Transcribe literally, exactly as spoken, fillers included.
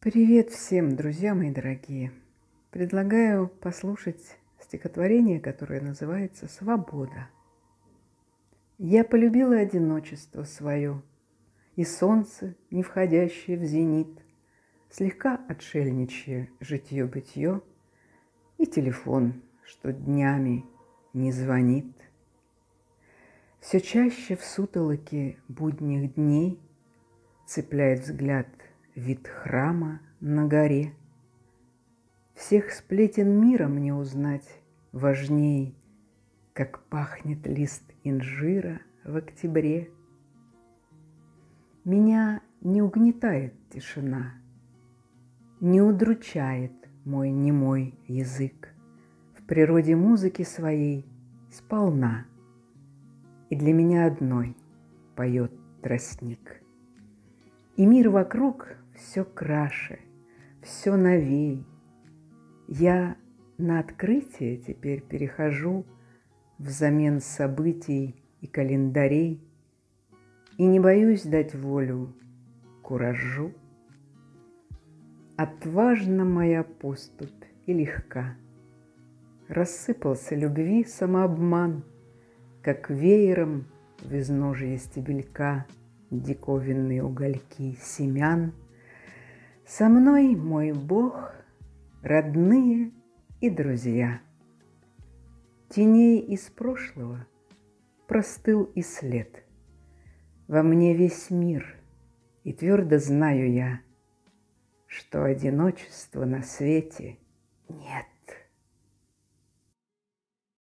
Привет всем, друзья мои дорогие! Предлагаю послушать стихотворение, которое называется «Свобода». Я полюбила одиночество свое, и солнце, не входящее в зенит, слегка отшельничье житье-бытье, и телефон, что днями не звонит. Все чаще в сутолоке будних дней цепляет взгляд вид храма на горе. Всех сплетен мира мне узнать важней, как пахнет лист инжира в октябре. Меня не угнетает тишина, не удручает мой немой язык в природе музыки своей сполна, и для меня одной поет тростник. И мир вокруг все краше, все новей. Я на открытие теперь перехожу взамен событий и календарей и не боюсь дать волю куражу. Отважна моя поступь и легка. Рассыпался любви самообман, как веером в изножье стебелька диковинные угольки семян. Со мной мой Бог, родные и друзья. Теней из прошлого простыл и след. Во мне весь мир, и твердо знаю я, что одиночества на свете нет.